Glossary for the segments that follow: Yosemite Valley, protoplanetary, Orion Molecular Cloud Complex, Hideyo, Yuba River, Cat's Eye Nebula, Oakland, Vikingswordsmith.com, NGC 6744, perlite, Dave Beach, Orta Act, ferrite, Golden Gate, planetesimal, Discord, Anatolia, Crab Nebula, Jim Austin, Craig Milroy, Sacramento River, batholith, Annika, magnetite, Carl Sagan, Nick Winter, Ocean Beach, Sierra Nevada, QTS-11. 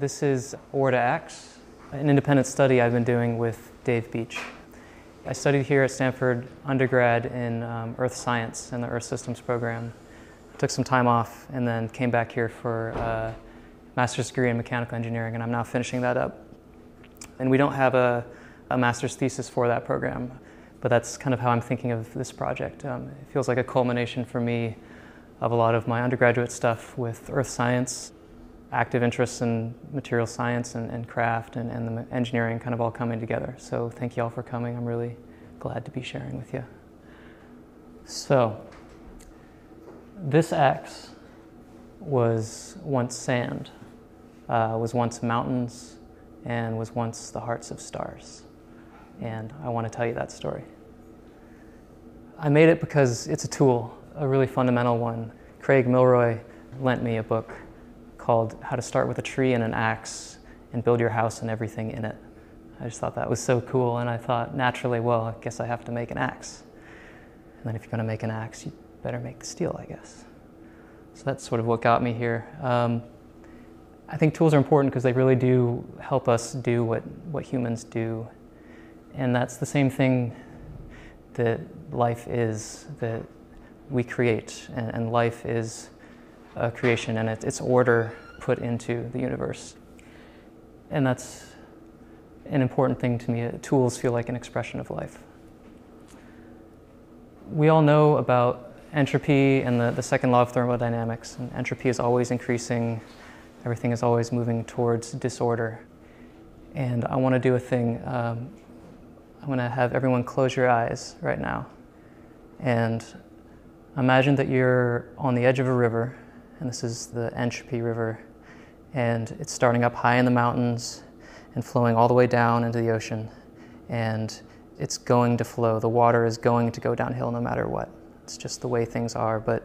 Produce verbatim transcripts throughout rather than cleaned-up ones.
This is Orta Act, an independent study I've been doing with Dave Beach. I studied here at Stanford undergrad in um, Earth Science and the Earth Systems program. Took some time off and then came back here for a master's degree in mechanical engineering, and I'm now finishing that up. And we don't have a, a master's thesis for that program, but that's kind of how I'm thinking of this project. Um, it feels like a culmination for me of a lot of my undergraduate stuff with earth science, active interests in material science and, and craft and, and the engineering kind of all coming together. So thank you all for coming. I'm really glad to be sharing with you. So this axe was once sand, uh, was once mountains, and was once the hearts of stars. And I want to tell you that story. I made it because it's a tool, a really fundamental one. Craig Milroy lent me a book called How to Start with a Tree and an Axe and Build Your House and Everything in It. I just thought that was so cool, and I thought, naturally, well, I guess I have to make an axe. And then if you're going to make an axe, you better make steel, I guess. So that's sort of what got me here. Um, I think tools are important because they really do help us do what, what humans do. And that's the same thing that life is, that we create, and, and life is a creation, and it, it's order put into the universe. And that's an important thing to me. Tools feel like an expression of life. We all know about entropy and the, the second law of thermodynamics, and entropy is always increasing. Everything is always moving towards disorder. And I want to do a thing. Um, I'm going to have everyone close your eyes right now. And imagine that you're on the edge of a river, and this is the Entropy River, and it's starting up high in the mountains and flowing all the way down into the ocean, and it's going to flow. The water is going to go downhill no matter what. It's just the way things are. But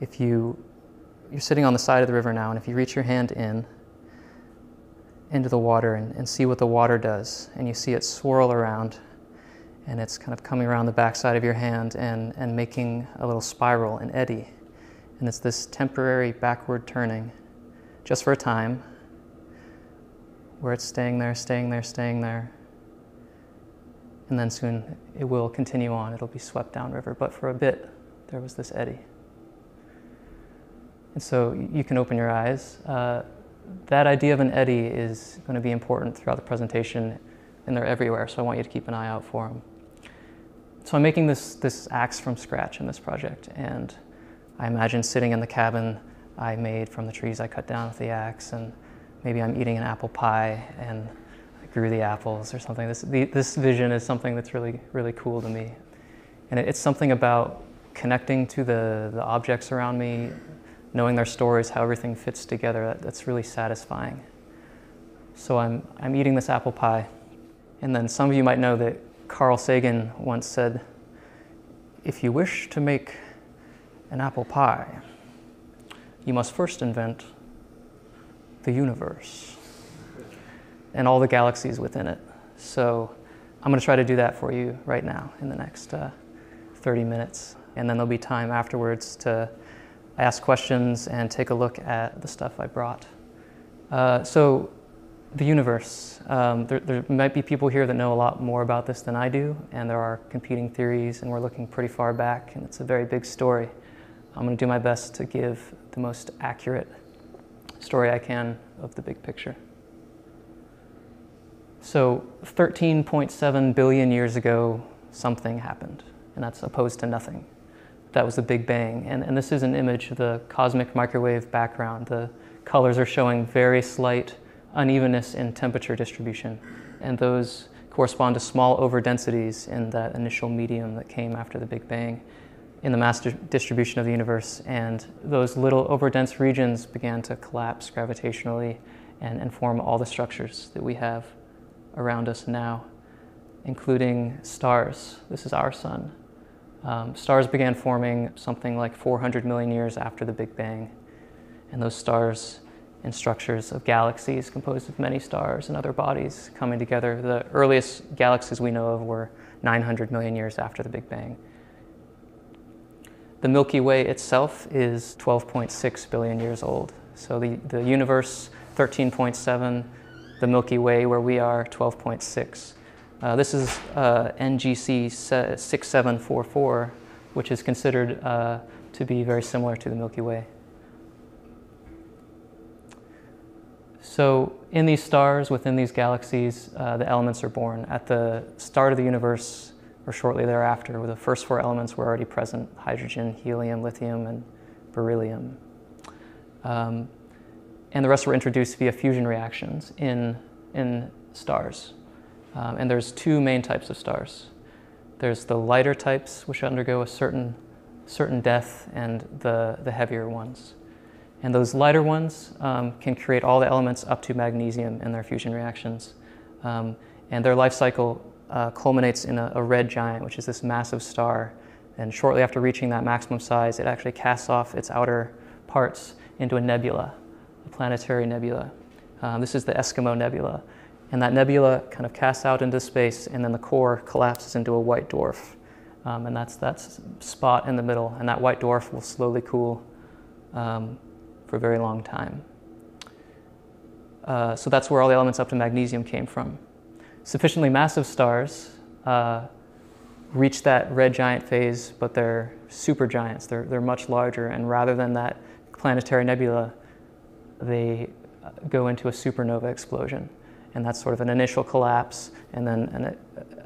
if you, you're sitting on the side of the river now, and if you reach your hand in into the water and, and see what the water does, and you see it swirl around, and it's kind of coming around the backside of your hand and, and making a little spiral, an eddy. And it's this temporary backward turning, just for a time, where it's staying there, staying there, staying there. And then soon it will continue on. It'll be swept downriver. But for a bit, there was this eddy. And so you can open your eyes. Uh, that idea of an eddy is going to be important throughout the presentation, and they're everywhere, so I want you to keep an eye out for them. So I'm making this, this axe from scratch in this project, and I imagine sitting in the cabin I made from the trees I cut down with the axe, and maybe I'm eating an apple pie and I grew the apples or something. This, the, this vision is something that's really, really cool to me. And it, it's something about connecting to the, the objects around me, knowing their stories, how everything fits together. That, that's really satisfying. So I'm, I'm eating this apple pie. And then some of you might know that Carl Sagan once said, if you wish to make an apple pie, you must first invent the universe and all the galaxies within it. So I'm going to try to do that for you right now in the next uh, thirty minutes. And then there'll be time afterwards to ask questions and take a look at the stuff I brought. Uh, so. The universe. Um, there, there might be people here that know a lot more about this than I do, and there are competing theories, and we're looking pretty far back, and it's a very big story. I'm going to do my best to give the most accurate story I can of the big picture. So thirteen point seven billion years ago, something happened, and that's opposed to nothing. That was the Big Bang, and, and this is an image of the cosmic microwave background. The colors are showing very slight unevenness in temperature distribution, and those correspond to small overdensities in that initial medium that came after the Big Bang in the mass distribution of the universe, and those little overdense regions began to collapse gravitationally and, and form all the structures that we have around us now, including stars. This is our sun. Um, stars began forming something like four hundred million years after the Big Bang, and those stars and structures of galaxies composed of many stars and other bodies coming together. The earliest galaxies we know of were nine hundred million years after the Big Bang. The Milky Way itself is twelve point six billion years old. So the, the universe thirteen point seven. The Milky Way, where we are, twelve point six. Uh, this is uh, N G C sixty-seven forty-four, which is considered uh, to be very similar to the Milky Way. So in these stars, within these galaxies, uh, the elements are born. At the start of the universe, or shortly thereafter, the first four elements were already present: hydrogen, helium, lithium, and beryllium. Um, and the rest were introduced via fusion reactions in, in stars. Um, and there's two main types of stars. There's the lighter types, which undergo a certain, certain death, and the, the heavier ones. And those lighter ones um, can create all the elements up to magnesium in their fusion reactions. Um, and their life cycle uh, culminates in a, a red giant, which is this massive star. And shortly after reaching that maximum size, it actually casts off its outer parts into a nebula, a planetary nebula. Um, this is the Eskimo Nebula. And that nebula kind of casts out into space, and then the core collapses into a white dwarf. Um, and that's that spot in the middle. And that white dwarf will slowly cool um, for a very long time. Uh, so that's where all the elements up to magnesium came from. Sufficiently massive stars uh, reach that red giant phase, but they're supergiants. They're, they're much larger. And rather than that planetary nebula, they go into a supernova explosion. And that's sort of an initial collapse and then an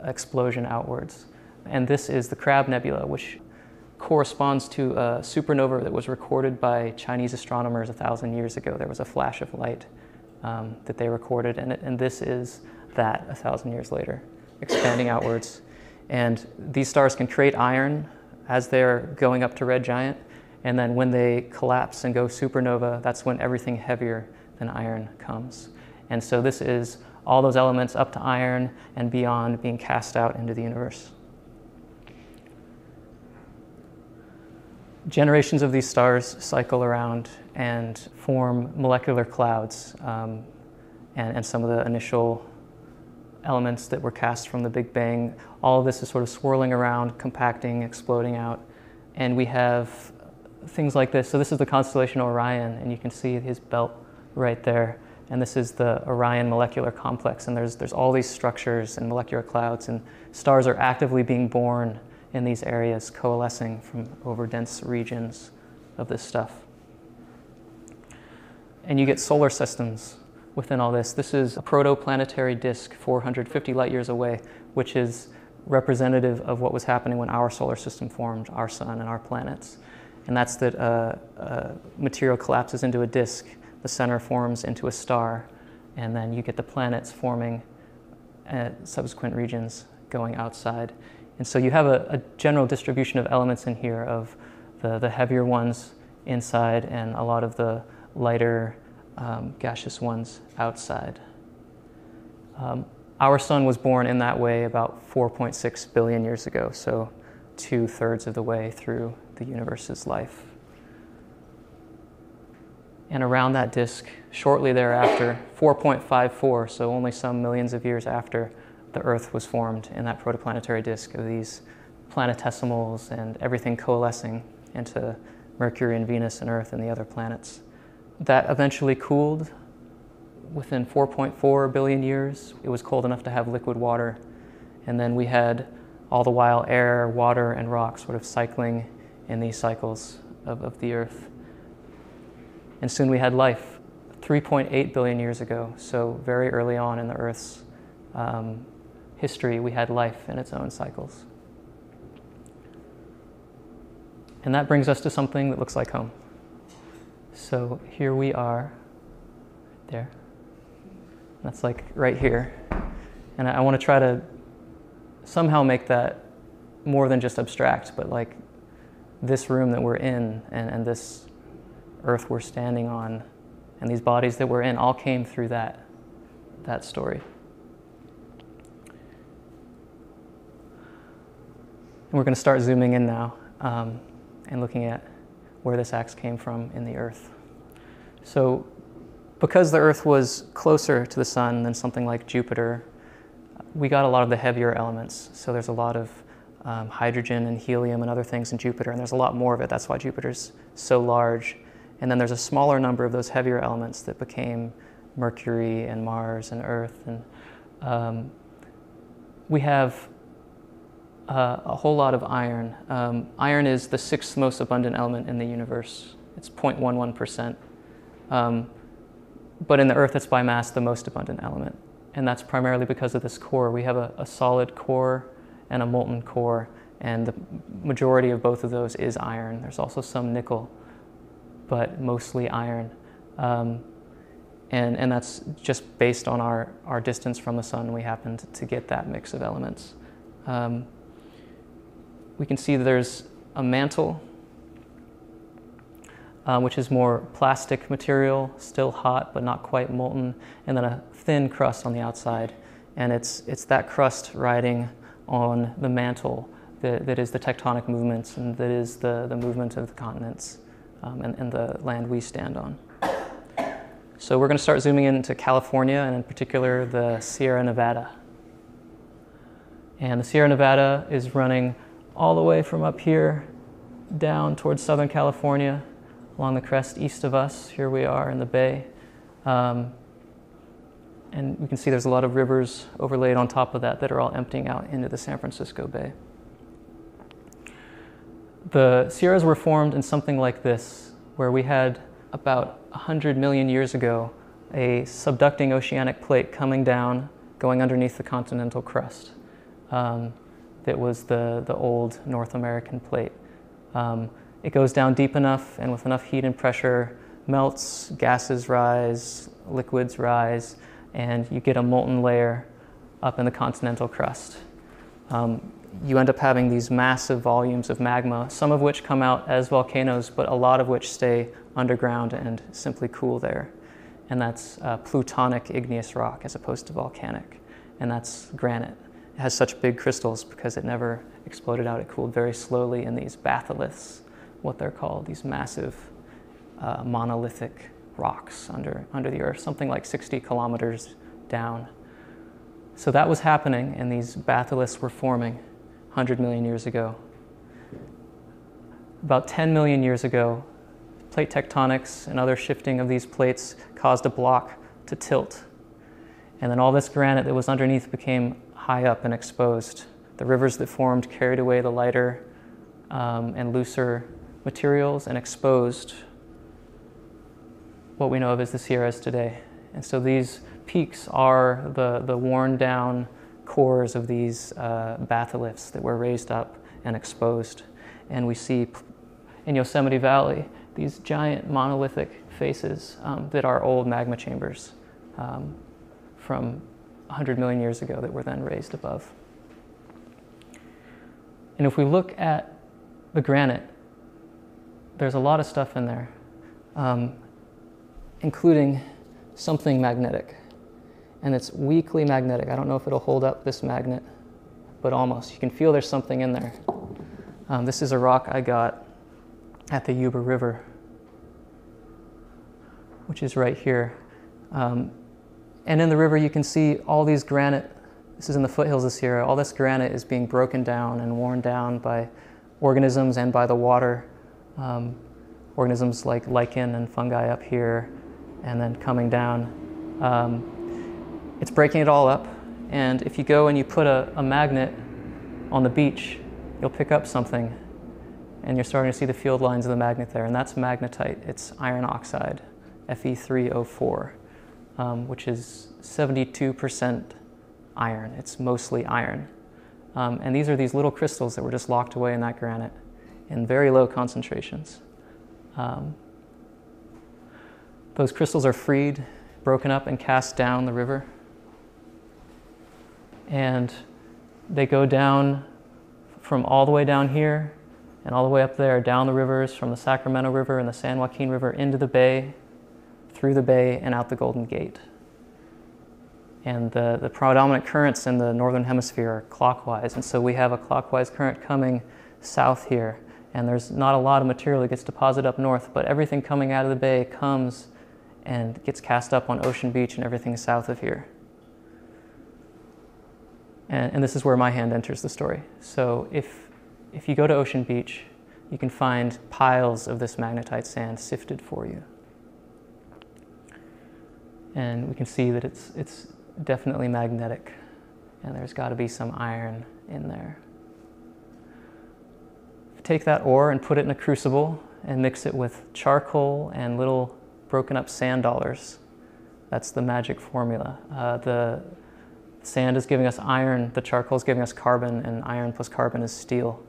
explosion outwards. And this is the Crab Nebula, which corresponds to a supernova that was recorded by Chinese astronomers a thousand years ago. There was a flash of light um, that they recorded, and, it, and this is that a thousand years later, expanding outwards. And these stars can create iron as they're going up to red giant. And then when they collapse and go supernova, that's when everything heavier than iron comes. And so this is all those elements up to iron and beyond being cast out into the universe. Generations of these stars cycle around and form molecular clouds um, and, and some of the initial elements that were cast from the Big Bang. All of this is sort of swirling around, compacting, exploding out. And we have things like this. So this is the constellation Orion, and you can see his belt right there. And this is the Orion Molecular Complex. And there's, there's all these structures and molecular clouds, and stars are actively being born in these areas, coalescing from overdense regions of this stuff. And you get solar systems within all this. This is a protoplanetary disk four hundred fifty light years away, which is representative of what was happening when our solar system formed, our sun and our planets. And that's that uh, uh, material collapses into a disk, the center forms into a star, and then you get the planets forming uh, subsequent regions going outside. And so you have a, a general distribution of elements in here, of the, the heavier ones inside and a lot of the lighter um, gaseous ones outside. Um, our sun was born in that way about four point six billion years ago, so two-thirds of the way through the universe's life. And around that disk, shortly thereafter, four point five four, so only some millions of years after, the Earth was formed in that protoplanetary disk of these planetesimals and everything coalescing into Mercury and Venus and Earth and the other planets. That eventually cooled. Within four point four billion years, it was cold enough to have liquid water. And then we had all the while air, water, and rocks sort of cycling in these cycles of, of the Earth. And soon we had life, three point eight billion years ago. So very early on in the Earth's um, history, we had life in its own cycles. And that brings us to something that looks like home. So here we are, there. That's like right here. And I, I want to try to somehow make that more than just abstract, but like this room that we're in and, and this Earth we're standing on and these bodies that we're in all came through that, that story. And we're going to start zooming in now um, and looking at where this axe came from in the Earth. So because the Earth was closer to the sun than something like Jupiter, we got a lot of the heavier elements. So there's a lot of Um, hydrogen and helium and other things in Jupiter, and there's a lot more of it. That's why Jupiter's so large. And then there's a smaller number of those heavier elements that became Mercury and Mars and Earth, and um, we have uh, a whole lot of iron. Um, iron is the sixth most abundant element in the universe. It's zero point one one percent. Um, but in the Earth, it's by mass the most abundant element. And that's primarily because of this core. We have a, a solid core and a molten core, and the majority of both of those is iron. There's also some nickel, but mostly iron. Um, and, and that's just based on our, our distance from the sun. We happened to get that mix of elements. Um, we can see that there's a mantle, Uh, which is more plastic material, still hot but not quite molten, and then a thin crust on the outside. And it's, it's that crust riding on the mantle that, that is the tectonic movements, and that is the, the movement of the continents um, and, and the land we stand on. So we're going to start zooming into California, and in particular the Sierra Nevada. And the Sierra Nevada is running all the way from up here down towards Southern California, along the crest east of us. Here we are in the bay. Um, and we can see there's a lot of rivers overlaid on top of that that are all emptying out into the San Francisco Bay. The Sierras were formed in something like this, where we had about one hundred million years ago a subducting oceanic plate coming down, going underneath the continental crust. Um, that was the, the old North American plate. Um, It goes down deep enough, and with enough heat and pressure, melts, gases rise, liquids rise, and you get a molten layer up in the continental crust. Um, you end up having these massive volumes of magma, some of which come out as volcanoes, but a lot of which stay underground and simply cool there. And that's uh, plutonic igneous rock as opposed to volcanic, and that's granite. It has such big crystals because it never exploded out. It cooled very slowly in these batholiths, what they're called, these massive uh, monolithic rocks under, under the earth, something like sixty kilometers down. So that was happening, and these batholiths were forming one hundred million years ago. About ten million years ago, plate tectonics and other shifting of these plates caused a block to tilt. And then all this granite that was underneath became high up and exposed. The rivers that formed carried away the lighter um, and looser materials and exposed what we know of as the Sierras today. And so these peaks are the, the worn down cores of these uh, batholiths that were raised up and exposed. And we see in Yosemite Valley these giant monolithic faces um, that are old magma chambers um, from one hundred million years ago that were then raised above. And if we look at the granite, there's a lot of stuff in there, um, including something magnetic. And it's weakly magnetic. I don't know if it'll hold up this magnet, but almost. You can feel there's something in there. Um, this is a rock I got at the Yuba River, which is right here. Um, and in the river, you can see all these granite. This is in the foothills of Sierra. All this granite is being broken down and worn down by organisms and by the water. Um, organisms like lichen and fungi up here, and then coming down. Um, it's breaking it all up, and if you go and you put a, a magnet on the beach, you'll pick up something, and you're starting to see the field lines of the magnet there, and that's magnetite. It's iron oxide, F E three oh four, um, which is seventy-two percent iron. It's mostly iron. Um, and these are these little crystals that were just locked away in that granite, in very low concentrations. Um, those crystals are freed, broken up, and cast down the river. And they go down from all the way down here and all the way up there, down the rivers from the Sacramento River and the San Joaquin River into the bay, through the bay, and out the Golden Gate. And the, the predominant currents in the northern hemisphere are clockwise, and so we have a clockwise current coming south here. And there's not a lot of material that gets deposited up north, but everything coming out of the bay comes and gets cast up on Ocean Beach and everything south of here. And, and this is where my hand enters the story. So if, if you go to Ocean Beach, you can find piles of this magnetite sand sifted for you. and we can see that it's, it's definitely magnetic, and there's got to be some iron in there. Take that ore and put it in a crucible and mix it with charcoal and little broken up sand dollars. That's the magic formula. Uh, the sand is giving us iron, the charcoal is giving us carbon, and iron plus carbon is steel.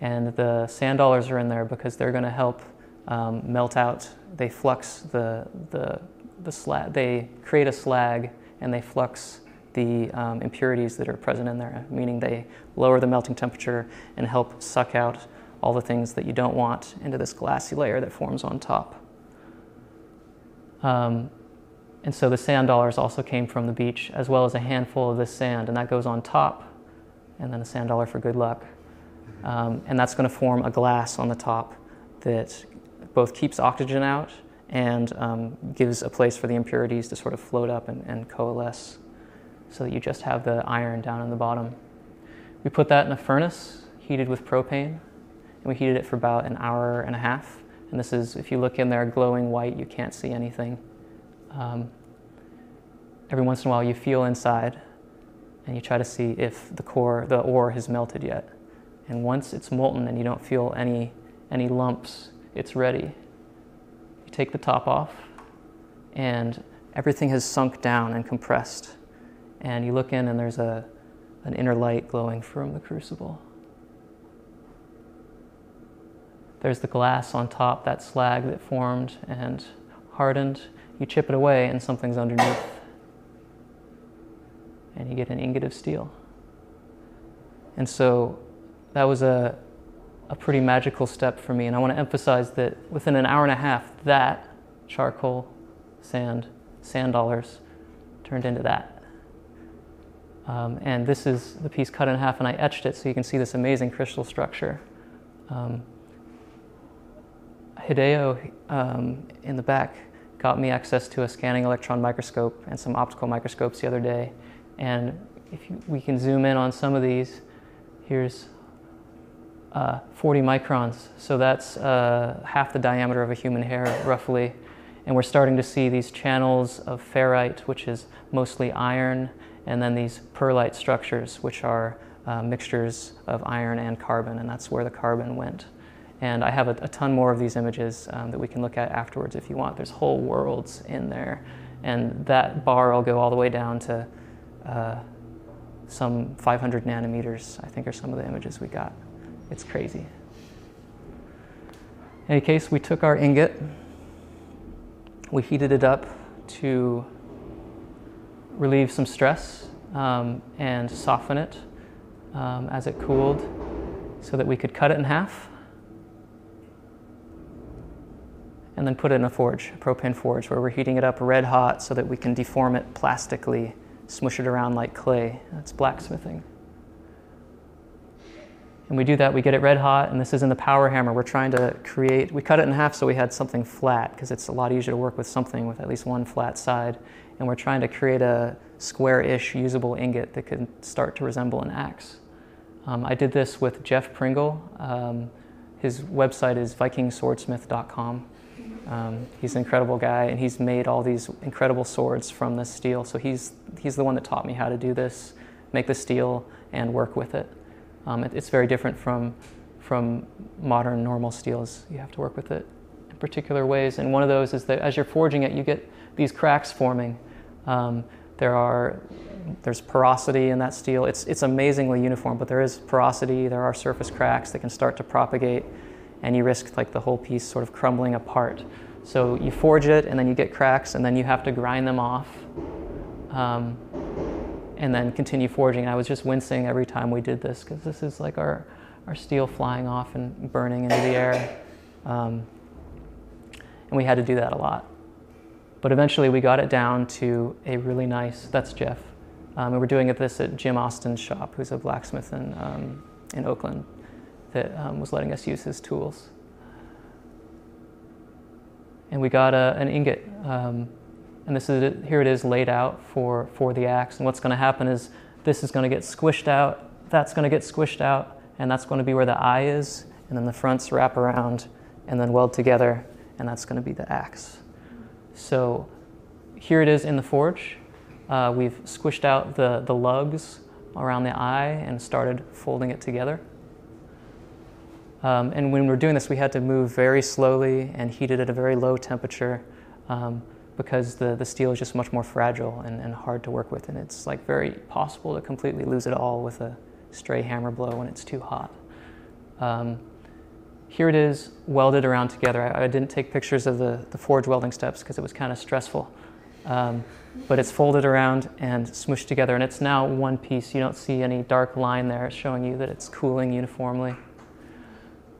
And the sand dollars are in there because they're going to help um, melt out. They flux the, the, the slag, they create a slag and they flux the um, impurities that are present in there, meaning they lower the melting temperature and help suck out all the things that you don't want into this glassy layer that forms on top. Um, and so the sand dollars also came from the beach, as well as a handful of this sand, and that goes on top, and then a sand dollar for good luck. Um, and that's going to form a glass on the top that both keeps oxygen out and um, gives a place for the impurities to sort of float up and, and coalesce, so that you just have the iron down in the bottom. We put that in a furnace heated with propane, and we heated it for about an hour and a half. And this is, if you look in there, glowing white, you can't see anything. Um, every once in a while you feel inside and you try to see if the core, the ore has melted yet. And once it's molten and you don't feel any, any lumps, it's ready. You take the top off and everything has sunk down and compressed. And you look in and there's a, an inner light glowing from the crucible. There's the glass on top, that slag that formed and hardened. You chip it away and something's underneath. And you get an ingot of steel. And so that was a, a pretty magical step for me. And I want to emphasize that within an hour and a half, that charcoal, sand, sand dollars turned into that. Um, and this is the piece cut in half, and I etched it so you can see this amazing crystal structure. Um, Hideyo um, in the back got me access to a scanning electron microscope and some optical microscopes the other day. And if you, we can zoom in on some of these, here's uh, forty microns. So that's uh, half the diameter of a human hair, roughly. And we're starting to see these channels of ferrite, which is mostly iron, and then these perlite structures, which are uh, mixtures of iron and carbon, and that's where the carbon went. And I have a, a ton more of these images um, that we can look at afterwards if you want. There's whole worlds in there, and that bar will go all the way down to uh, some five hundred nanometers, I think, are some of the images we got. It's crazy. In any case, we took our ingot, we heated it up to relieve some stress um, and soften it um, as it cooled, so that we could cut it in half and then put it in a forge, a propane forge, where we're heating it up red hot so that we can deform it plastically, smush it around like clay. That's blacksmithing. And we do that, we get it red hot, and this is in the power hammer. We're trying to create, we cut it in half so we had something flat, because it's a lot easier to work with something with at least one flat side. And we're trying to create a square-ish usable ingot that could start to resemble an axe. Um, I did this with Jeff Pringle. Um, his website is Viking swordsmith dot com. Um, he's an incredible guy, and he's made all these incredible swords from this steel. So he's, he's the one that taught me how to do this, make the steel, and work with it. Um, it it's very different from, from modern normal steels. You have to work with it in particular ways. And one of those is that as you're forging it, you get these cracks forming. Um, there are, there's porosity in that steel. It's, it's amazingly uniform, but there is porosity. There are surface cracks that can start to propagate, and you risk like the whole piece sort of crumbling apart. So you forge it, and then you get cracks, and then you have to grind them off, um, and then continue forging. And I was just wincing every time we did this, because this is like our, our steel flying off and burning into the air. Um, and we had to do that a lot. But eventually we got it down to a really nice, that's Jeff. Um, and we're doing this at Jim Austin's shop, who's a blacksmith in, um, in Oakland, that um, was letting us use his tools. And we got a, an ingot. Um, and this is it, here it is laid out for, for the axe. And what's going to happen is this is going to get squished out, that's going to get squished out, and that's going to be where the eye is. And then the fronts wrap around and then weld together, and that's going to be the axe. So here it is in the forge. Uh, we've squished out the, the lugs around the eye and started folding it together. Um, and when we were doing this, we had to move very slowly and heat it at a very low temperature um, because the, the steel is just much more fragile and, and hard to work with. And it's like very possible to completely lose it all with a stray hammer blow when it's too hot. Um, here it is welded around together. I, I didn't take pictures of the, the forge welding steps because it was kind of stressful. Um, but it's folded around and smooshed together, and it's now one piece. You don't see any dark line there showing you that it's cooling uniformly.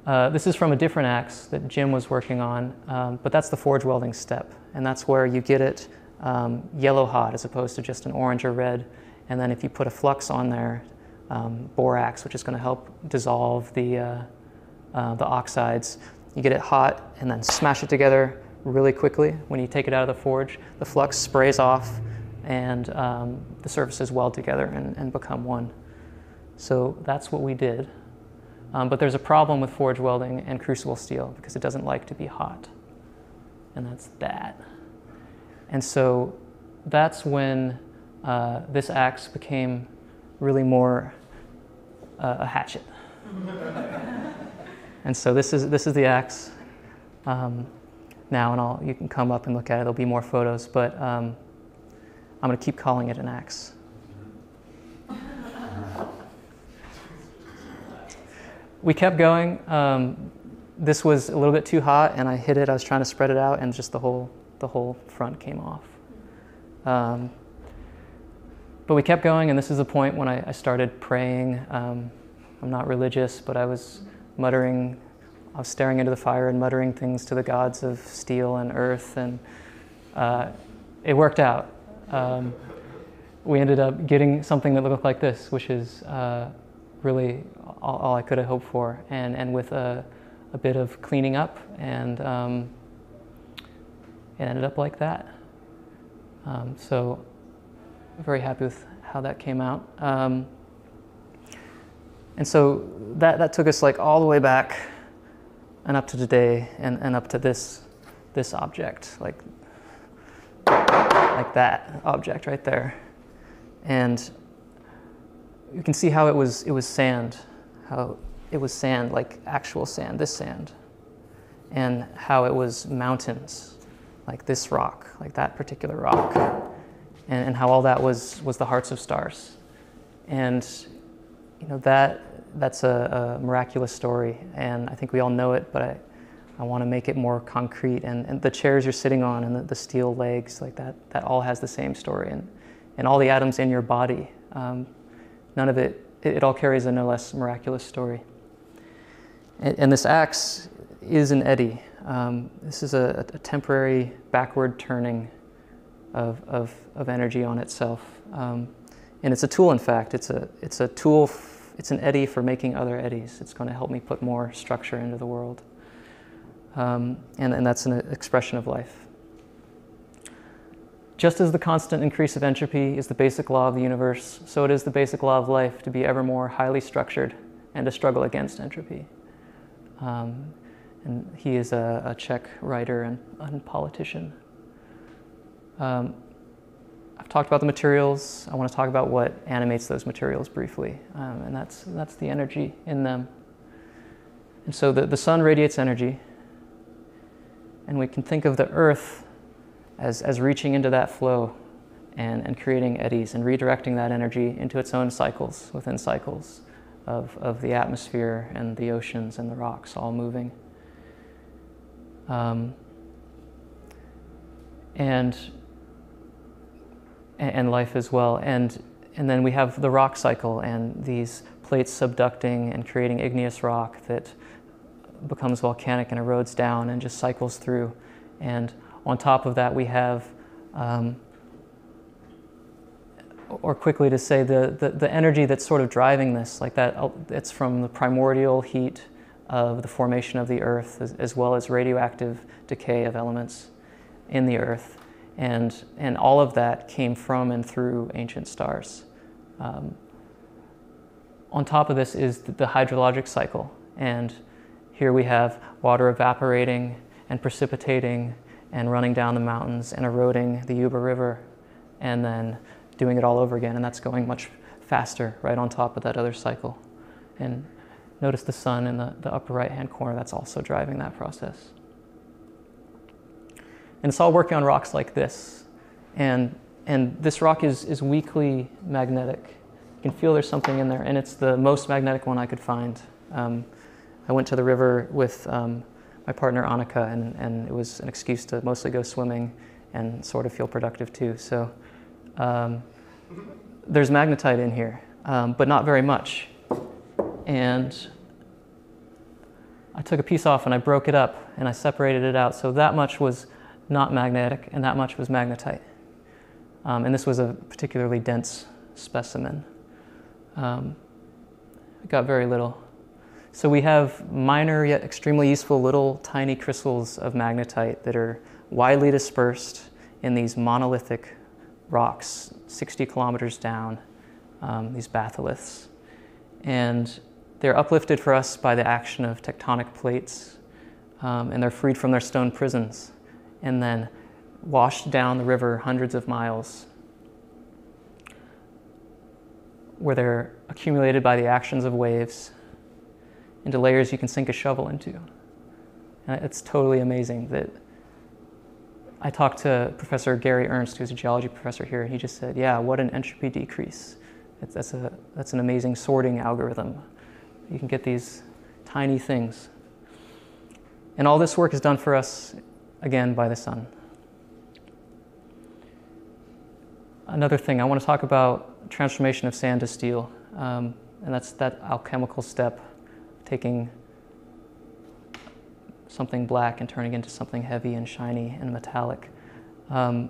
Uh, this is from a different axe that Jim was working on, um, but that's the forge welding step, and that's where you get it um, yellow hot as opposed to just an orange or red. And then if you put a flux on there, um, borax, which is going to help dissolve the, uh, uh, the oxides, you get it hot and then smash it together really quickly. When you take it out of the forge, the flux sprays off and um, the surfaces weld together and, and become one. So that's what we did. Um, but there's a problem with forge welding and crucible steel because it doesn't like to be hot. And that's that. And so that's when uh, this axe became really more uh, a hatchet. And so this is, this is the axe um, now, and I'll, you can come up and look at it. There'll be more photos, but um, I'm going to keep calling it an axe. We kept going. Um, this was a little bit too hot, and I hit it. I was trying to spread it out, and just the whole the whole front came off. Um, but we kept going, and this is the point when I, I started praying. Um, I'm not religious, but I was muttering. I was staring into the fire and muttering things to the gods of steel and earth, and uh, it worked out. Um, we ended up getting something that looked like this, which is uh, really all, all I could have hoped for, and, and with a, a bit of cleaning up, and um, it ended up like that. Um, so very happy with how that came out. Um, and so that, that took us like all the way back and up to today and, and up to this, this object, like, like that object right there. And you can see how it was, it was sand, how it was sand, like actual sand, this sand, and how it was mountains, like this rock, like that particular rock, and, and how all that was, was the hearts of stars. And you know, that, that's a, a miraculous story, and I think we all know it, but I, I want to make it more concrete, and, and the chairs you're sitting on and the, the steel legs, like that, that all has the same story, and, and all the atoms in your body. Um, None of it, it all carries a no less miraculous story. And, and this axe is an eddy. Um, this is a, a temporary backward turning of, of, of energy on itself. Um, and it's a tool, in fact. It's a, it's a tool, f it's an eddy for making other eddies. It's going to help me put more structure into the world. Um, and, and that's an expression of life. Just as the constant increase of entropy is the basic law of the universe, so it is the basic law of life to be ever more highly structured and to struggle against entropy. Um, and he is a, a Czech writer and, and politician. Um, I've talked about the materials. I want to talk about what animates those materials briefly, um, and that's, that's the energy in them. And so the, the sun radiates energy, and we can think of the earth As, as reaching into that flow and, and creating eddies and redirecting that energy into its own cycles, within cycles of, of the atmosphere and the oceans and the rocks all moving. Um, and, and life as well. And, and then we have the rock cycle and these plates subducting and creating igneous rock that becomes volcanic and erodes down and just cycles through. And on top of that, we have, um, or quickly to say, the, the, the energy that's sort of driving this, like that, it's from the primordial heat of the formation of the earth, as, as well as radioactive decay of elements in the earth. And, and all of that came from and through ancient stars. Um, on top of this is the, the hydrologic cycle. And here we have water evaporating and precipitating and running down the mountains and eroding the Yuba River and then doing it all over again, and that's going much faster right on top of that other cycle. And notice the sun in the, the upper right-hand corner, that's also driving that process. And it's all working on rocks like this. And, and this rock is, is weakly magnetic. You can feel there's something in there, and it's the most magnetic one I could find. Um, I went to the river with um, my partner Annika, and, and it was an excuse to mostly go swimming and sort of feel productive too. So um, there's magnetite in here, um, but not very much. And I took a piece off and I broke it up and I separated it out. So that much was not magnetic and that much was magnetite. Um, and this was a particularly dense specimen. Um, it got very little. So we have minor yet extremely useful little tiny crystals of magnetite that are widely dispersed in these monolithic rocks, sixty kilometers down, um, these batholiths. And they're uplifted for us by the action of tectonic plates, um, and they're freed from their stone prisons and then washed down the river hundreds of miles, where they're accumulated by the actions of waves into layers you can sink a shovel into. And it's totally amazing that I talked to Professor Gary Ernst, who's a geology professor here, and he just said, yeah, what an entropy decrease. That's, a, that's an amazing sorting algorithm. You can get these tiny things. And all this work is done for us, again, by the sun. Another thing, I want to talk about transformation of sand to steel. Um, and that's that alchemical step, taking something black and turning it into something heavy and shiny and metallic. Um,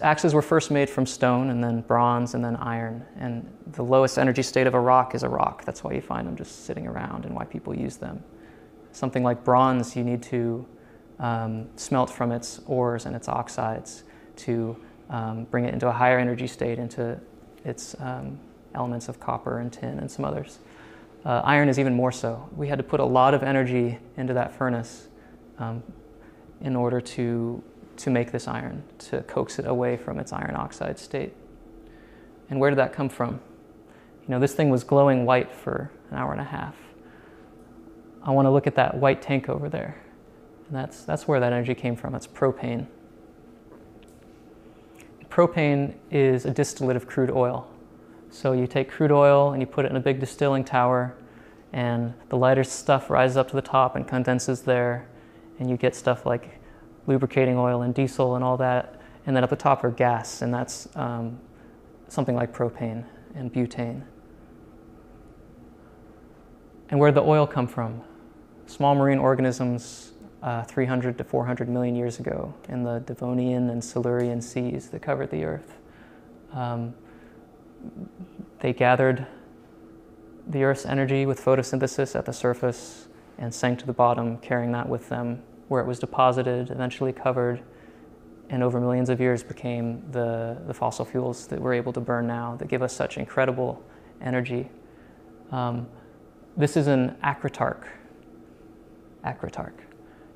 Axes were first made from stone, and then bronze, and then iron. And the lowest energy state of a rock is a rock. That's why you find them just sitting around and why people use them. Something like bronze, you need to um, smelt from its ores and its oxides to um, bring it into a higher energy state, into its um, elements of copper and tin and some others. Uh, iron is even more so. We had to put a lot of energy into that furnace um, in order to to make this iron, to coax it away from its iron oxide state. And where did that come from? You know, this thing was glowing white for an hour and a half. I want to look at that white tank over there. And that's, that's where that energy came from. It's propane. Propane is a distillate of crude oil. So you take crude oil and you put it in a big distilling tower, and the lighter stuff rises up to the top and condenses there, and you get stuff like lubricating oil and diesel and all that, and then up the top are gas, and that's um, something like propane and butane. And where'd the oil come from? Small marine organisms uh, three hundred to four hundred million years ago in the Devonian and Silurian seas that covered the Earth. Um, they gathered the Earth's energy with photosynthesis at the surface and sank to the bottom, carrying that with them, where it was deposited, eventually covered, and over millions of years became the, the fossil fuels that we're able to burn now that give us such incredible energy. Um, this is an acritarch, acritarch.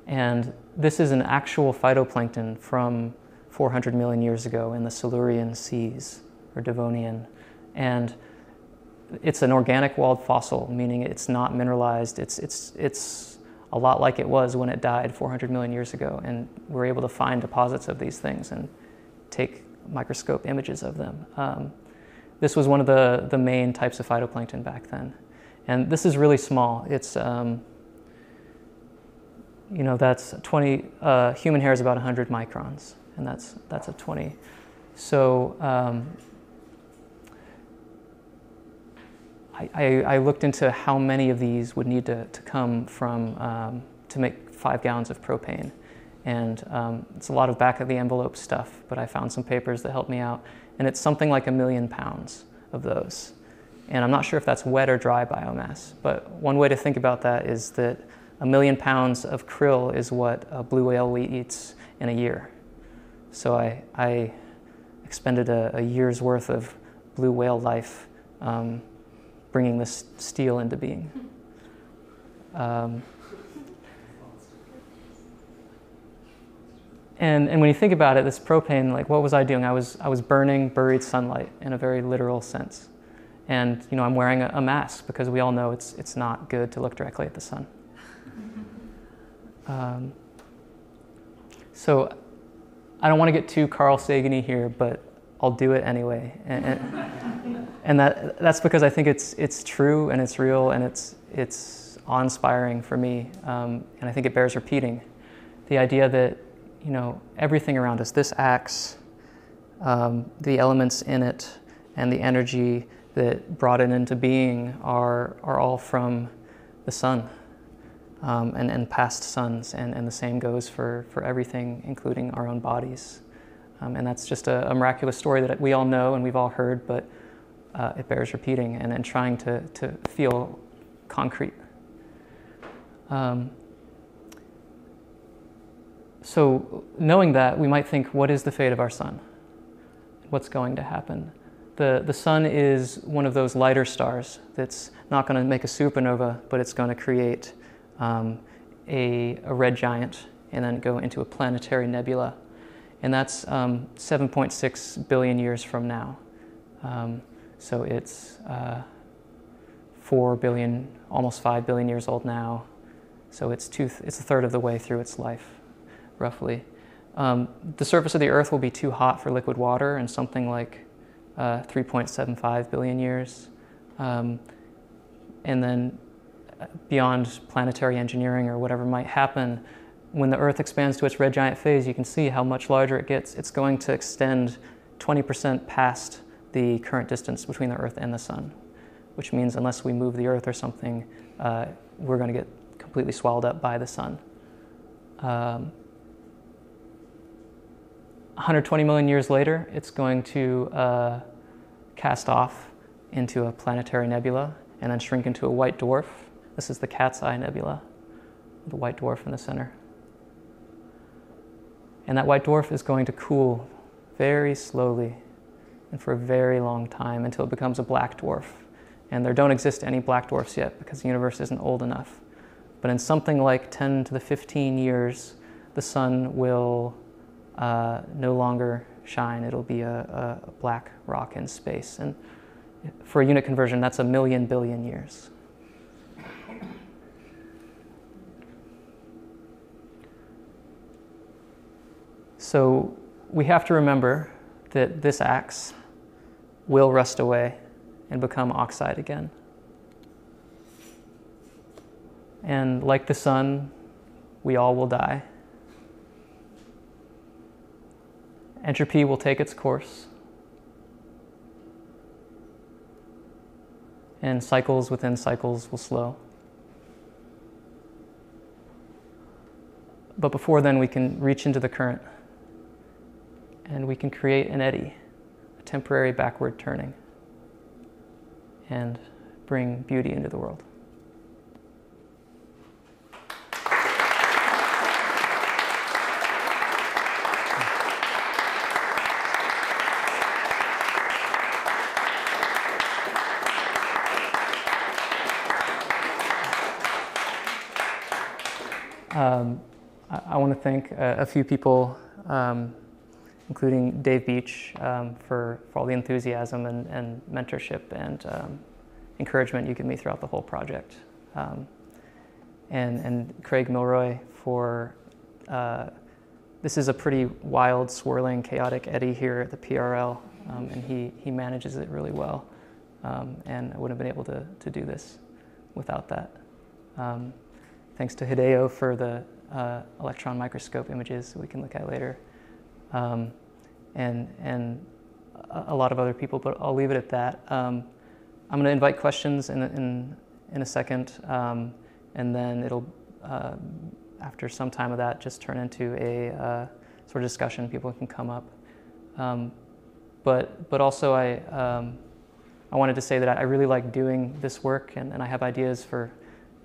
And this is an actual phytoplankton from four hundred million years ago in the Silurian seas, or Devonian. And it's an organic walled fossil, meaning it's not mineralized, it's, it's, it's a lot like it was when it died four hundred million years ago, and we're able to find deposits of these things and take microscope images of them. Um, this was one of the, the main types of phytoplankton back then. And this is really small. It's, um, you know, that's twenty, uh, human hair is about one hundred microns, and that's, that's a twenty. So um, I, I looked into how many of these would need to, to come from, um, to make five gallons of propane. And um, it's a lot of back of the envelope stuff, but I found some papers that helped me out. And it's something like a million pounds of those. And I'm not sure if that's wet or dry biomass, but one way to think about that is that a million pounds of krill is what a blue whale eats in a year. So I, I expended a, a year's worth of blue whale life um, bringing this steel into being. Um, And, and when you think about it, this propane, like, what was I doing? I was, I was burning buried sunlight in a very literal sense. And, you know, I'm wearing a, a mask because we all know it's, it's not good to look directly at the sun. Um, so I don't want to get too Carl Sagan-y here, but I'll do it anyway. And, and, and that, that's because I think it's, it's true and it's real and it's, it's awe-inspiring for me. Um, and I think it bears repeating. The idea that, you know, everything around us, this axe, um, the elements in it, and the energy that brought it into being are, are all from the sun um, and, and past suns. And, and the same goes for, for everything, including our own bodies. Um, and that's just a, a miraculous story that we all know and we've all heard, but uh, it bears repeating and, and trying to, to feel concrete. Um, So knowing that, we might think, what is the fate of our sun? What's going to happen? The, the sun is one of those lighter stars that's not going to make a supernova, but it's going to create um, a, a red giant and then go into a planetary nebula. And that's um, seven point six billion years from now. Um, so it's uh, four billion, almost five billion years old now. So it's, two th it's a third of the way through its life, roughly. Um, the surface of the Earth will be too hot for liquid water in something like uh, three point seven five billion years. Um, and then beyond planetary engineering or whatever might happen, when the Earth expands to its red giant phase, you can see how much larger it gets. It's going to extend twenty percent past the current distance between the Earth and the Sun, which means unless we move the Earth or something, uh, we're going to get completely swallowed up by the Sun. Um, one hundred twenty million years later, it's going to uh, cast off into a planetary nebula and then shrink into a white dwarf. This is the Cat's Eye Nebula, the white dwarf in the center. And that white dwarf is going to cool very slowly and for a very long time until it becomes a black dwarf. And there don't exist any black dwarfs yet because the universe isn't old enough. But in something like ten to the fifteen years, the sun will Uh, no longer shine. It'll be a, a black rock in space. And for a unit conversion, that's a million billion years. So we have to remember that this axe will rust away and become oxide again. And like the sun, we all will die. Entropy will take its course, and cycles within cycles will slow. But before then, we can reach into the current, and we can create an eddy, a temporary backward turning, and bring beauty into the world. Um, I, I want to thank uh, a few people, um, including Dave Beach, um, for, for all the enthusiasm and, and mentorship and um, encouragement you give me throughout the whole project. Um, and, and Craig Milroy for, uh, this is a pretty wild, swirling, chaotic eddy here at the P R L, um, and he, he manages it really well. Um, and I wouldn't have been able to, to do this without that. Um, Thanks to Hideyo for the uh, electron microscope images that we can look at later, um, and, and a lot of other people, but I'll leave it at that. Um, I'm going to invite questions in, in, in a second, um, and then it'll, uh, after some time of that, just turn into a uh, sort of discussion. People can come up. Um, but, but also, I, um, I wanted to say that I really like doing this work, and, and I have ideas for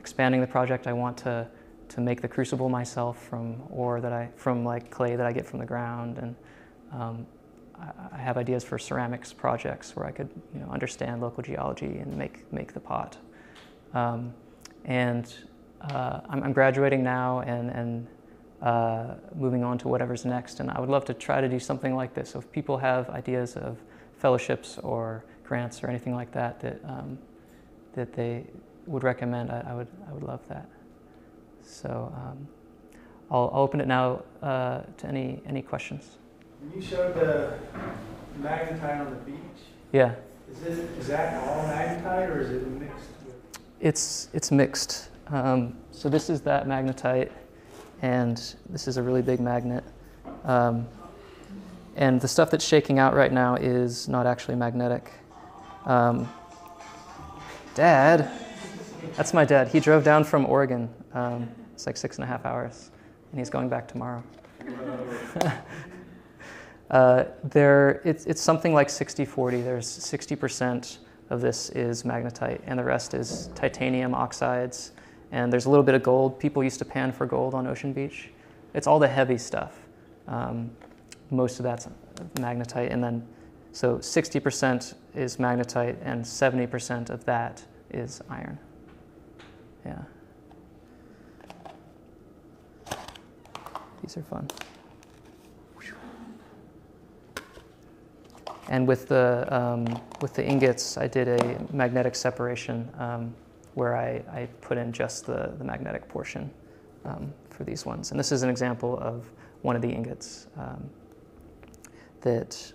expanding the project. I want to to make the crucible myself from ore that I from like clay that I get from the ground, and um, I, I have ideas for ceramics projects where I could you know understand local geology and make make the pot. Um, and uh, I'm, I'm graduating now, and and uh, moving on to whatever's next. And I would love to try to do something like this. So if people have ideas of fellowships or grants or anything like that that, um, that they would recommend, I, I, would, I would love that. So um, I'll, I'll open it now uh, to any, any questions. When you showed the magnetite on the beach, yeah. Is, this, is that all magnetite or is it mixed? It's, it's mixed. Um, so this is that magnetite, and this is a really big magnet. Um, and the stuff that's shaking out right now is not actually magnetic. Um, dad, that's my dad. He drove down from Oregon. Um, it's like six and a half hours, and he's going back tomorrow. Uh, there, it's, it's something like sixty forty. There's sixty percent of this is magnetite, and the rest is titanium oxides, and there's a little bit of gold. People used to pan for gold on Ocean Beach. It's all the heavy stuff. Um, most of that's magnetite, and then so sixty percent is magnetite, and seventy percent of that is iron. Yeah. These are fun. And with the, um, with the ingots, I did a magnetic separation um, where I, I put in just the, the magnetic portion um, for these ones. And this is an example of one of the ingots um, that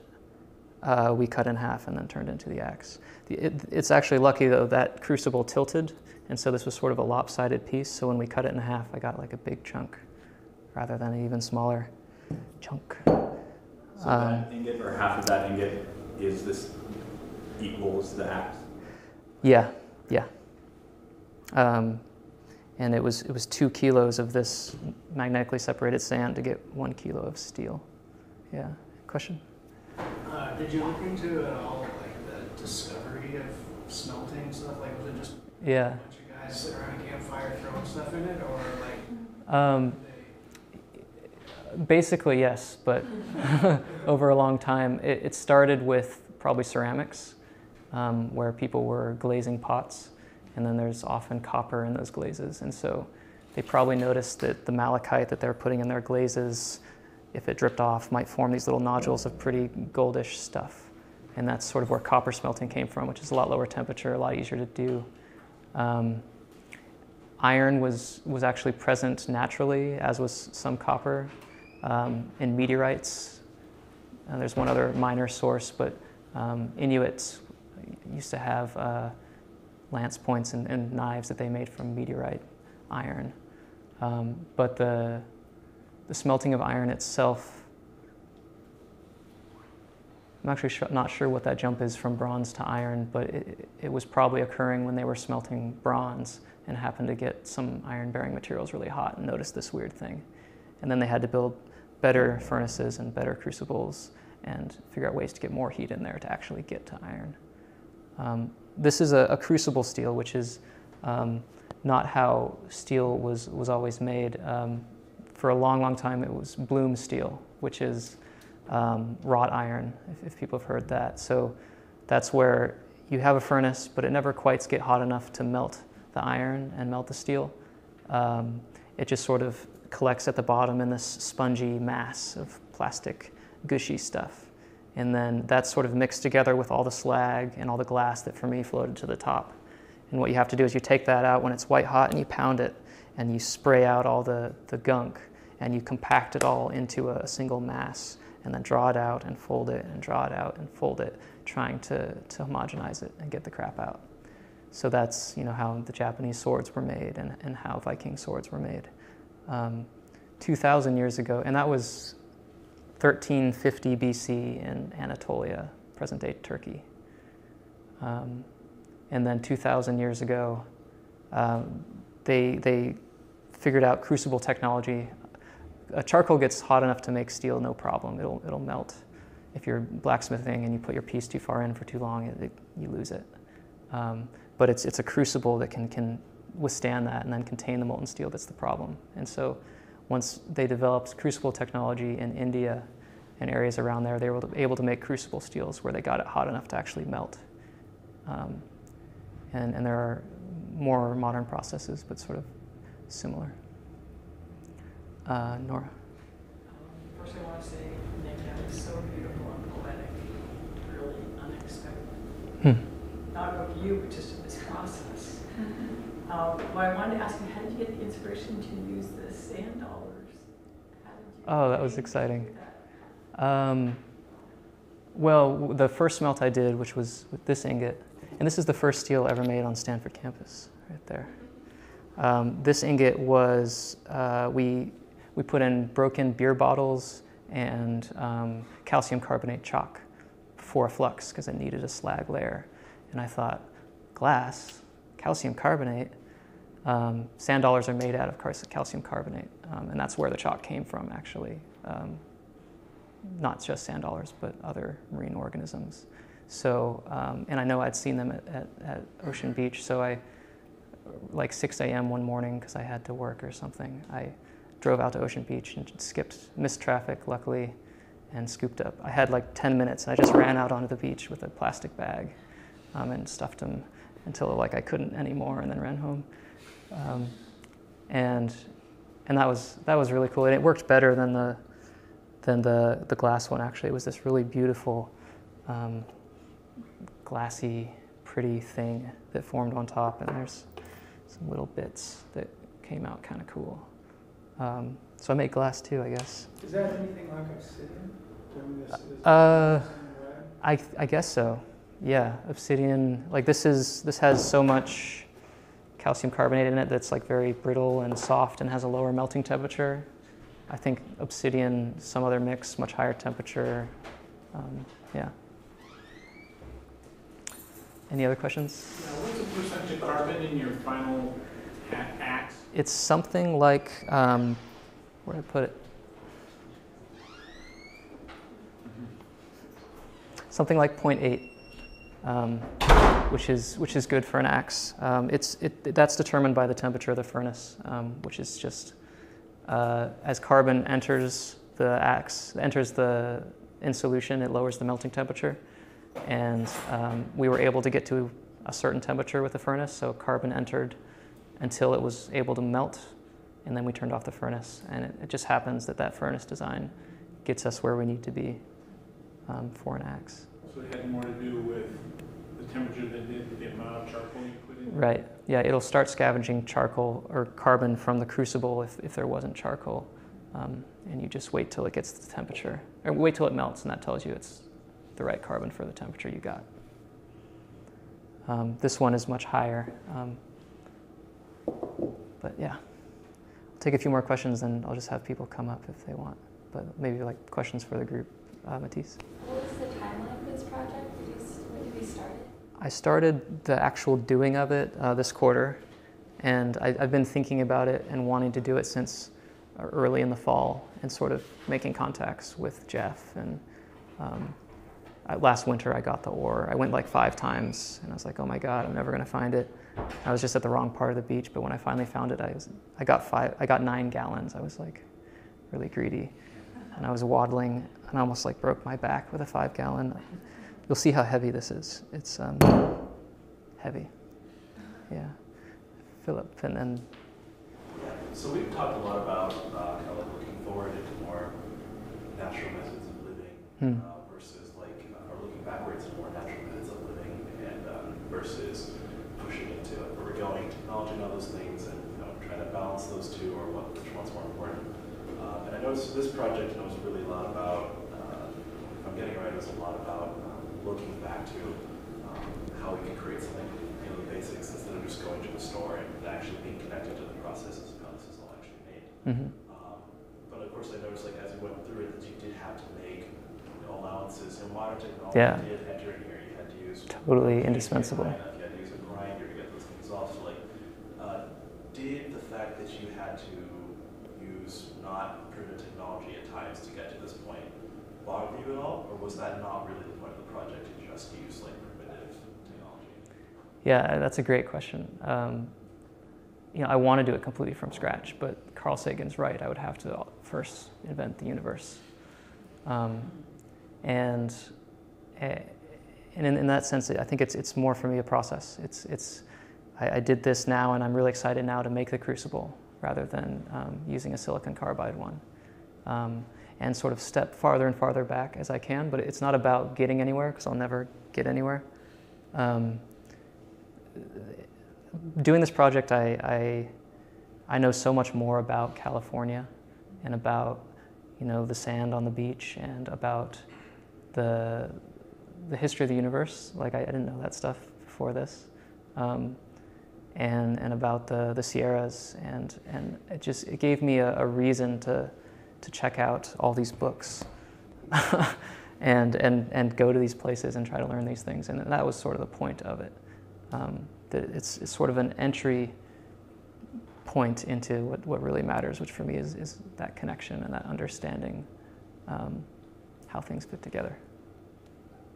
uh, we cut in half and then turned into the axe. It, it's actually lucky, though, that crucible tilted. And so this was sort of a lopsided piece. So when we cut it in half, I got like a big chunk rather than an even smaller chunk. So that ingot, or half of that ingot, is this equals the axe? Yeah, yeah. Um, and it was it was two kilos of this magnetically separated sand to get one kilo of steel. Yeah. Question? Uh, did you look into at all like the discovery of smelting stuff? Like, was it just yeah. a bunch of guys sitting around a campfire throwing stuff in it, or like? Um, Basically, yes, but over a long time. It, it started with probably ceramics, um, where people were glazing pots, and then there's often copper in those glazes. And so they probably noticed that the malachite that they're putting in their glazes, if it dripped off, might form these little nodules of pretty goldish stuff. And that's sort of where copper smelting came from, which is a lot lower temperature, a lot easier to do. Um, iron was, was actually present naturally, as was some copper. Um, in meteorites, and there's one other minor source, but um, Inuits used to have uh, lance points and, and knives that they made from meteorite iron. Um, but the, the smelting of iron itself, I'm actually sh not sure what that jump is from bronze to iron, but it, it was probably occurring when they were smelting bronze and happened to get some iron-bearing materials really hot and noticed this weird thing. And then they had to build better furnaces and better crucibles and figure out ways to get more heat in there to actually get to iron. Um, this is a, a crucible steel, which is um, not how steel was, was always made. Um, for a long, long time, it was bloom steel, which is um, wrought iron, if, if people have heard that. So that's where you have a furnace, but it never quite gets hot enough to melt the iron and melt the steel. Um, it just sort of collects at the bottom in this spongy mass of plastic, gushy stuff. And then that's sort of mixed together with all the slag and all the glass that for me floated to the top. And what you have to do is you take that out when it's white hot and you pound it and you spray out all the, the gunk and you compact it all into a single mass and then draw it out and fold it and draw it out and fold it, trying to, to homogenize it and get the crap out. So that's, you know, how the Japanese swords were made and, and how Viking swords were made. Um, two thousand years ago, and that was thirteen fifty B C in Anatolia, present-day Turkey. Um, and then two thousand years ago, um, they, they figured out crucible technology. Uh, charcoal gets hot enough to make steel, no problem. It'll, it'll melt. If you're blacksmithing and you put your piece too far in for too long, it, it, you lose it. Um, but it's, it's a crucible that can, can withstand that and then contain the molten steel that's the problem. And so once they developed crucible technology in India and areas around there, they were able to make crucible steels where they got it hot enough to actually melt. Um, and, and there are more modern processes, but sort of similar. Uh, Nora? Um, first, I want to say, Nick, that is so beautiful and poetic, really unexpected. Hmm. Not of you, but just of this process. um, well, I wanted to ask you, how did you get the inspiration to use the sand dollars? How did you oh, that was exciting. That? Um, well, the first melt I did, which was with this ingot, and this is the first steel ever made on Stanford campus, right there. Um, this ingot was, uh, we, we put in broken beer bottles and um, calcium carbonate chalk for a flux because it needed a slag layer. And I thought, glass, calcium carbonate, um, sand dollars are made out of calcium carbonate. Um, and that's where the chalk came from, actually. Um, not just sand dollars, but other marine organisms. So, um, and I know I'd seen them at, at, at Ocean Beach, so I, like six A M one morning because I had to work or something, I drove out to Ocean Beach and skipped, missed traffic luckily, and scooped up. I had like ten minutes and I just ran out onto the beach with a plastic bag um, and stuffed them until like I couldn't anymore and then ran home. Um, and and that was that was really cool, and it worked better than the than the, the glass one actually. It was this really beautiful um, glassy pretty thing that formed on top, and there's some little bits that came out kind of cool. Um, so I make glass too, I guess. Is that anything like obsidian? This, uh, I, I guess so. Yeah, obsidian. Like this is this has so much calcium carbonate in it that's like very brittle and soft and has a lower melting temperature. I think obsidian, some other mix, much higher temperature. Um, yeah. Any other questions? Yeah, what's the percent of carbon in your final act? It's something like, um, where did I put it? Something like zero point eight, um, which is which is good for an axe. Um, it's it that's determined by the temperature of the furnace, um, which is just uh, as carbon enters the axe, enters the in solution, it lowers the melting temperature. And um, we were able to get to a certain temperature with the furnace, so carbon entered until it was able to melt, and then we turned off the furnace. And it, it just happens that that furnace design gets us where we need to be um, for an axe. So it had more to do with the temperature than did with the amount of charcoal you put in? Right, yeah, it'll start scavenging charcoal or carbon from the crucible if, if there wasn't charcoal. Um, and you just wait till it gets to the temperature, or wait till it melts, and that tells you it's the right carbon for the temperature you got. Um, this one is much higher, um, but yeah. I'll take a few more questions and I'll just have people come up if they want, but maybe like questions for the group. Uh, Matisse? What was the timeline for this project? When did you start it? I started the actual doing of it uh, this quarter, and I, I've been thinking about it and wanting to do it since early in the fall and sort of making contacts with Jeff and um, last winter I got the ore. I went like five times and I was like, oh my God, I'm never gonna find it. I was just at the wrong part of the beach, but when I finally found it, I was, I got five, I got nine gallons. I was like really greedy. And I was waddling and I almost like broke my back with a five gallon. You'll see how heavy this is. It's um, heavy, yeah. Philip and then. Yeah. So we've talked a lot about uh, kind of looking forward into more natural methods of living. Hmm. Uh, backwards and more natural methods of living and um, versus pushing into it, where we're going, technology and all those things, and you know, trying to balance those two or what, which one's more important. Uh, and I noticed this project you know, was really a lot about, uh, if I'm getting it right, it was a lot about um, looking back to um, how we can create something you know, the basics instead of just going to the store and actually being connected to the processes of how this is all actually made. Mm-hmm. um, but of course I noticed like as we went through it that you did have to make allowances and water technology yeah. did enter in here. You had to use totally indispensable. You had to use a grinder to get those things off. So, like, uh, did the fact that you had to use not proven technology at times to get to this point bother you at all, or was that not really the point of the project to just use like primitive technology? Yeah, that's a great question. Um, you know, I want to do it completely from scratch, but Carl Sagan's right. I would have to first invent the universe. Um, And, and in, in that sense, I think it's, it's more for me a process. It's, it's, I, I did this now, and I'm really excited now to make the crucible. rather than um, using a silicon carbide one. Um, and sort of step farther and farther back as I can, but it's not about getting anywhere, because I'll never get anywhere. Um, doing this project, I, I, I know so much more about California and about, you know, the sand on the beach and about the, the history of the universe. Like, I, I didn't know that stuff before this. Um, and, and about the, the Sierras, and, and it just, it gave me a, a reason to, to check out all these books and, and, and go to these places and try to learn these things. And that was sort of the point of it. Um, that it's, it's sort of an entry point into what, what really matters, which for me is, is that connection and that understanding um, how things fit together.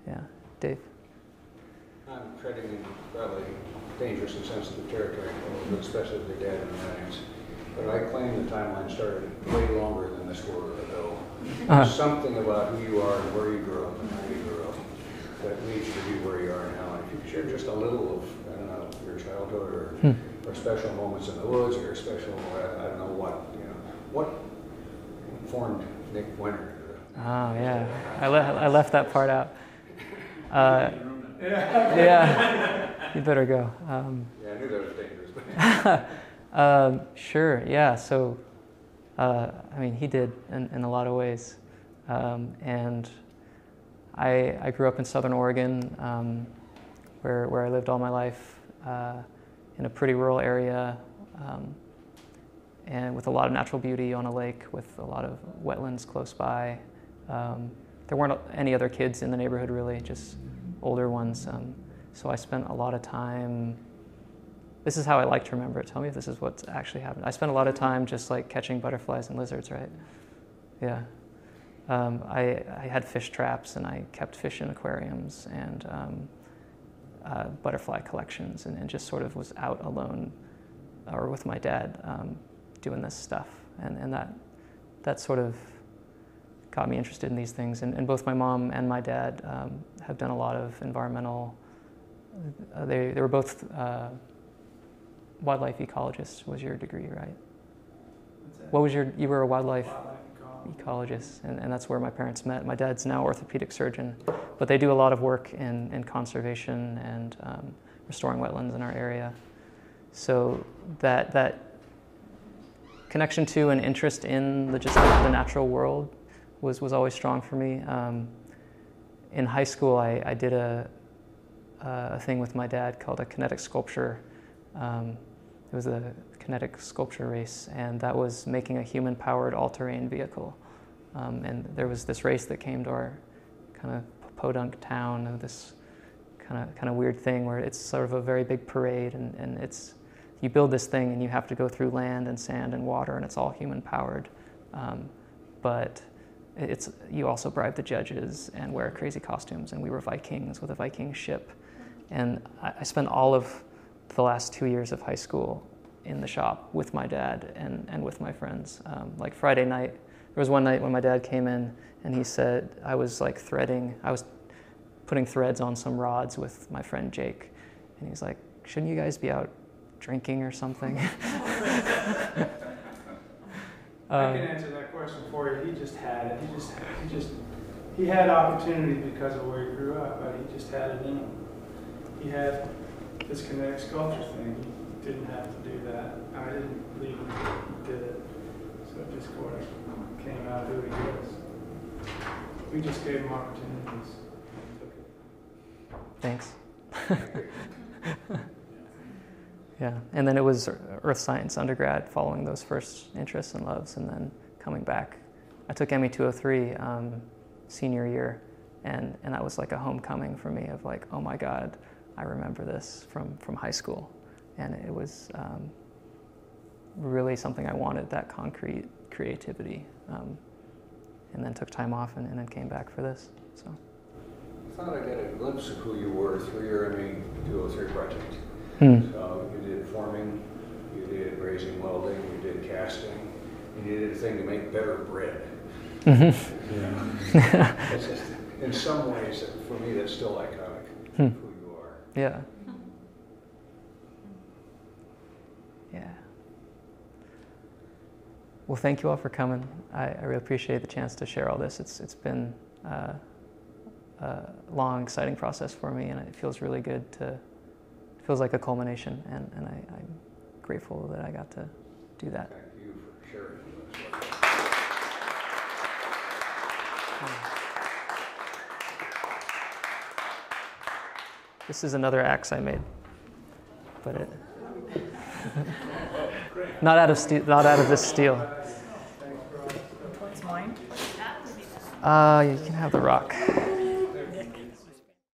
Yeah, Dave? I'm treading probably dangerous and sensitive territory, especially with the data and science. But I claim the timeline started way longer than this quarter ago. Uh-huh. There's something about who you are and where you grew up and how you grew up that leads to you where you are now. And if you could share just a little of, I don't know, your childhood or, hmm. or special moments in the woods or special, I, I don't know what, you know, what informed Nick Winter? Oh, yeah. I, le I left that part out. Uh, yeah. You better go. Um, yeah, I knew that was dangerous. But Um, sure, yeah, so, uh, I mean, he did in, in a lot of ways, um, and I, I grew up in Southern Oregon, um, where, where I lived all my life, uh, in a pretty rural area, um, and with a lot of natural beauty on a lake, with a lot of wetlands close by. Um, there weren't any other kids in the neighborhood, really, just older ones, um, so I spent a lot of time. This is how I like to remember it. Tell me if this is what's actually happened. I spent a lot of time just like catching butterflies and lizards, right? Yeah. Um, I, I had fish traps, and I kept fish in aquariums and um, uh, butterfly collections, and, and just sort of was out alone or with my dad um, doing this stuff. And, and that, that sort of got me interested in these things. And, and both my mom and my dad um, have done a lot of environmental, uh, they, they were both, uh, wildlife ecologist was your degree, right? What was your, you were a wildlife, wildlife ecologist, and, and that's where my parents met. My dad's now orthopedic surgeon, but they do a lot of work in, in conservation and um, restoring wetlands in our area. So that, that connection to and interest in the, just the natural world was, was always strong for me. Um, in high school, I, I did a, a thing with my dad called a kinetic sculpture. Um, It was a kinetic sculpture race, and that was making a human-powered all-terrain vehicle. Um, and there was this race that came to our kind of podunk town, of this kind of kind of weird thing where it's sort of a very big parade, and, and it's you build this thing, and you have to go through land and sand and water, and it's all human-powered. Um, but it's you also bribe the judges and wear crazy costumes, and we were Vikings with a Viking ship, and I, I spent all of the last two years of high school in the shop with my dad and, and with my friends. Um, like Friday night, there was one night when my dad came in and he said, I was like threading, I was putting threads on some rods with my friend Jake. And he's like, shouldn't you guys be out drinking or something? um, I can answer that question for you. He just had it. He just, he just, he had opportunity because of where he grew up, but he just had it in him. He had this kinetic sculpture thing, he didn't have to do that. I didn't believe he did it. So it just sort of came out who he was. We just gave him opportunities. Thanks. Yeah, and then it was earth science undergrad, following those first interests and loves, and then coming back. I took M E two oh three um, senior year, and, and that was like a homecoming for me of like, oh my God, I remember this from, from high school, and it was um, really something I wanted, that concrete creativity, um, and then took time off and, and then came back for this. So I thought I got a glimpse of who you were through your M E two oh three project. Hmm. So you did forming, you did brazing, welding, you did casting, and you did a thing to make better bread. Mm-hmm. Yeah. It's just, in some ways, for me, that's still iconic. Hmm. Yeah. Yeah. Well, thank you all for coming. I, I really appreciate the chance to share all this. It's, it's been uh, a long, exciting process for me, and it feels really good to, it feels like a culmination, and, and I, I'm grateful that I got to do that. Thank you for sharing this. This is another axe I made, but it... Not out of not out of this steel. What's mine? Uh, you can have the rock.